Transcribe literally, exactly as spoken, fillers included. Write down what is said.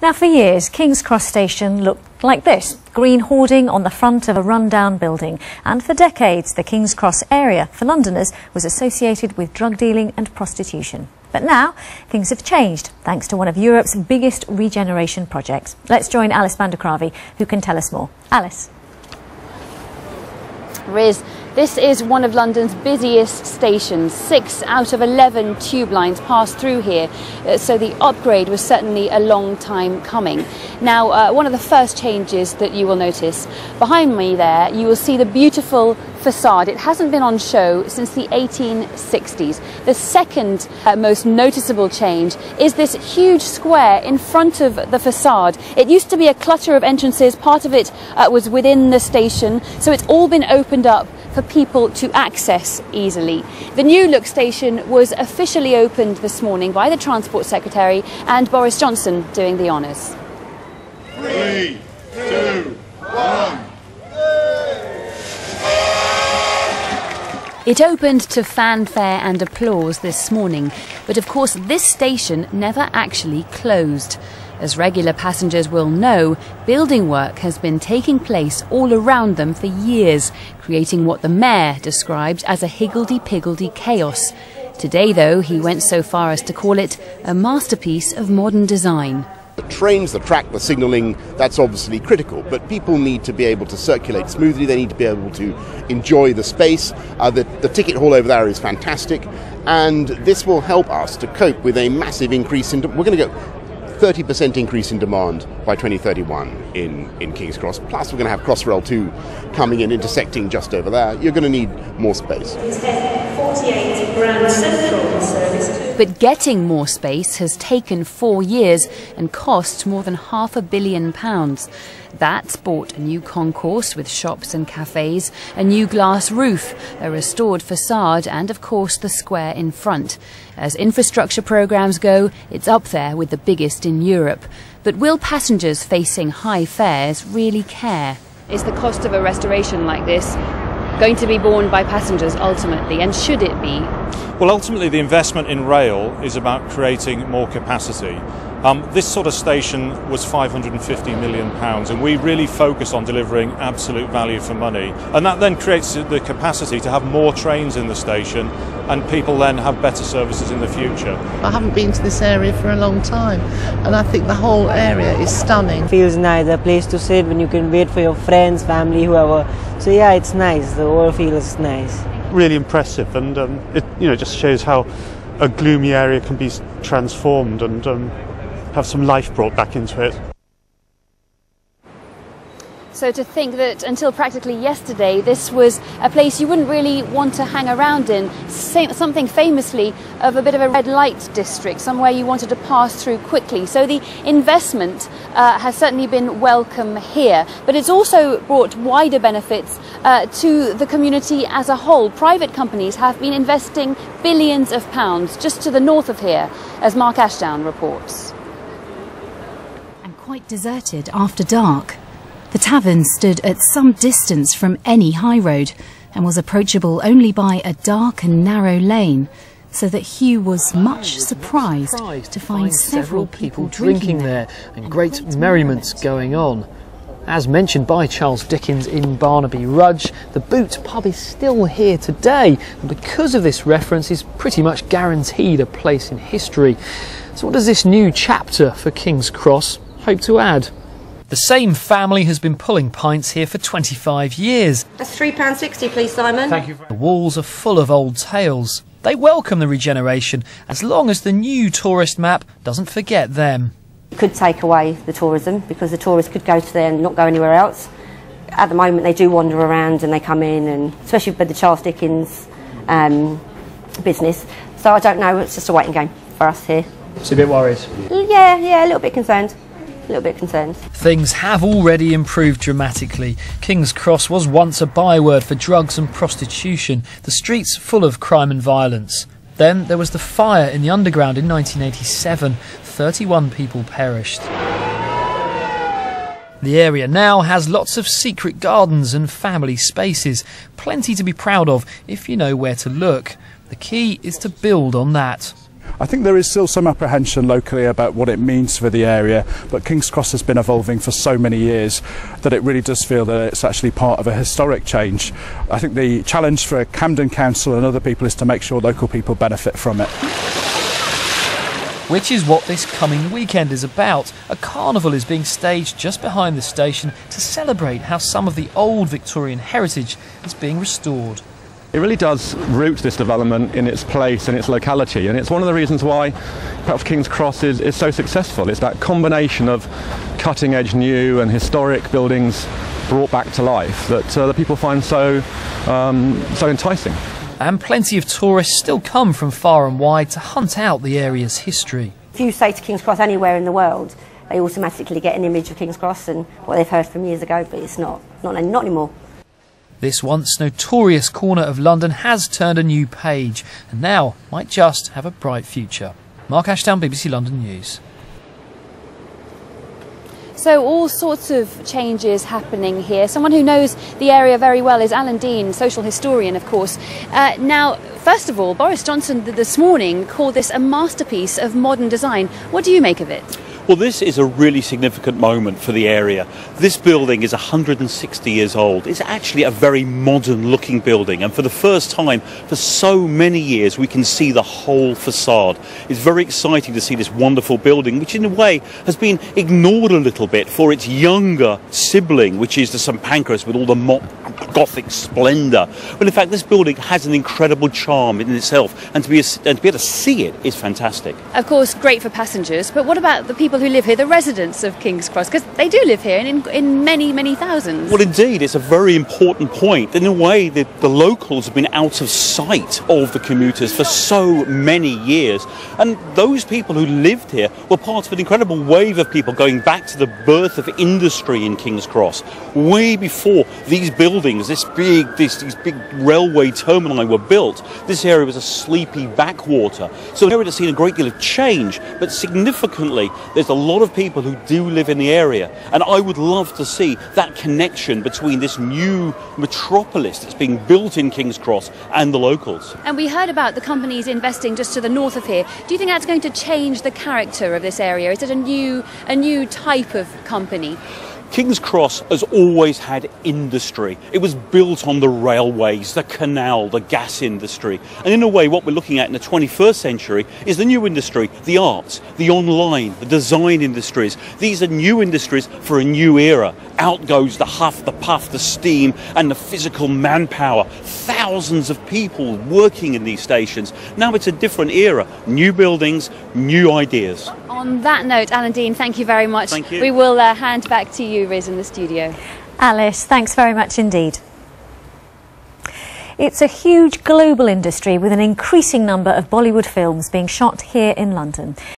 Now, for years, King's Cross Station looked like this, green hoarding on the front of a run-down building. And for decades, the King's Cross area for Londoners was associated with drug dealing and prostitution. But now, things have changed, thanks to one of Europe's biggest regeneration projects. Let's join Alice Vandercravey, who can tell us more. Alice. Riz, this is one of London's busiest stations. Six out of eleven tube lines pass through here, so the upgrade was certainly a long time coming. Now, uh, one of the first changes that you will notice, behind me there, you will see the beautiful facade. It hasn't been on show since the eighteen sixties. The second uh, most noticeable change is this huge square in front of the facade. It used to be a clutter of entrances. Part of it uh, was within the station, so it's all been opened up for people to access easily. The new look station was officially opened this morning by the Transport Secretary and Boris Johnson doing the honours. Three, two, one. It opened to fanfare and applause this morning, but of course this station never actually closed. As regular passengers will know, building work has been taking place all around them for years, creating what the mayor described as a higgledy-piggledy chaos. Today, though, he went so far as to call it a masterpiece of modern design. The trains, the track, the signalling, that's obviously critical, but people need to be able to circulate smoothly, they need to be able to enjoy the space. Uh, the, the ticket hall over there is fantastic, and this will help us to cope with a massive increase in, we're going to go thirty percent increase in demand by twenty thirty-one in, in King's Cross, plus we're going to have Crossrail two coming in, intersecting just over there. You're going to need more space. forty-eight Grand Central service too. But getting more space has taken four years and costs more than half a billion pounds. That's bought a new concourse with shops and cafes, a new glass roof, a restored facade and, of course, the square in front. As infrastructure programmes go, it's up there with the biggest in Europe. But will passengers facing high fares really care? Is the cost of a restoration like this going to be borne by passengers ultimately, and should it be? Well, ultimately the investment in rail is about creating more capacity. Um, this sort of station was five hundred and fifty million pounds, and we really focus on delivering absolute value for money, and that then creates the capacity to have more trains in the station, and people then have better services in the future. I haven't been to this area for a long time, and I think the whole area is stunning. It feels nice, a place to sit when you can wait for your friends, family, whoever. So yeah, it's nice, the whole feels nice. Really impressive, and um, it you know just shows how a gloomy area can be transformed and um, have some life brought back into it. So to think that until practically yesterday this was a place you wouldn't really want to hang around in, something famously of a bit of a red light district, somewhere you wanted to pass through quickly. So the investment uh, has certainly been welcome here, but it's also brought wider benefits uh, to the community as a whole. Private companies have been investing billions of pounds just to the north of here, as Mark Ashdown reports. And quite deserted after dark. The tavern stood at some distance from any high road and was approachable only by a dark and narrow lane, so that Hugh was much surprised to find several people drinking there and great merriments going on. As mentioned by Charles Dickens in Barnaby Rudge, the Boot Pub is still here today, and because of this reference is pretty much guaranteed a place in history. So what does this new chapter for King's Cross hope to add? The same family has been pulling pints here for twenty-five years. That's three pounds sixty, please, Simon. Thank you. The walls are full of old tales. They welcome the regeneration, as long as the new tourist map doesn't forget them. It could take away the tourism, because the tourists could go to there and not go anywhere else. At the moment, they do wander around and they come in, and especially with the Charles Dickens um, business. So I don't know, it's just a waiting game for us here. So a bit worried? Yeah, yeah, a little bit concerned. A little bit concerned. Things have already improved dramatically. King's Cross was once a byword for drugs and prostitution, the streets full of crime and violence. Then there was the fire in the underground in nineteen eighty-seven. thirty-one people perished. The area now has lots of secret gardens and family spaces, plenty to be proud of if you know where to look. The key is to build on that. I think there is still some apprehension locally about what it means for the area, but King's Cross has been evolving for so many years that it really does feel that it's actually part of a historic change. I think the challenge for Camden Council and other people is to make sure local people benefit from it. Which is what this coming weekend is about. A carnival is being staged just behind the station to celebrate how some of the old Victorian heritage is being restored. It really does root this development in its place and its locality, and it's one of the reasons why perhaps King's Cross is, is so successful. It's that combination of cutting-edge new and historic buildings brought back to life that, uh, that people find so, um, so enticing. And plenty of tourists still come from far and wide to hunt out the area's history. If you say to King's Cross anywhere in the world, they automatically get an image of King's Cross and what they've heard from years ago, but it's not, not, not anymore. This once notorious corner of London has turned a new page and now might just have a bright future. Mark Ashdown, B B C London News. So all sorts of changes happening here. Someone who knows the area very well is Alan Dean, social historian, of course. Uh, now, first of all, Boris Johnson this morning called this a masterpiece of modern design. What do you make of it? Well, this is a really significant moment for the area. This building is one hundred and sixty years old. It's actually a very modern looking building, and for the first time for so many years we can see the whole facade. It's very exciting to see this wonderful building, which in a way has been ignored a little bit for its younger sibling, which is the St Pancras with all the mock Gothic splendour. But in fact this building has an incredible charm in itself, and to be, and to be able to see it is fantastic. Of course, great for passengers, but what about the people who live here, the residents of King's Cross, because they do live here, and in, in many, many thousands. Well, indeed, it's a very important point. In a way, the, the locals have been out of sight of the commuters for so many years, and those people who lived here were part of an incredible wave of people going back to the birth of industry in King's Cross, way before these buildings, this big, this, these big railway termini were built. This area was a sleepy backwater, so the area has seen a great deal of change, but significantly, there's a lot of people who do live in the area, and I would love to see that connection between this new metropolis that's being built in King's Cross and the locals. And we heard about the companies investing just to the north of here. Do you think that's going to change the character of this area? Is it a new, a new type of company? King's Cross has always had industry. It was built on the railways, the canal, the gas industry. And in a way, what we're looking at in the twenty-first century is the new industry, the arts, the online, the design industries. These are new industries for a new era. Out goes the huff, the puff, the steam, and the physical manpower. Thousands of people working in these stations. Now it's a different era. New buildings, new ideas. On that note, Alan Dean, thank you very much. Thank you. We will uh, hand back to you, Riz, in the studio. Alice, thanks very much indeed. It's a huge global industry with an increasing number of Bollywood films being shot here in London.